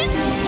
it?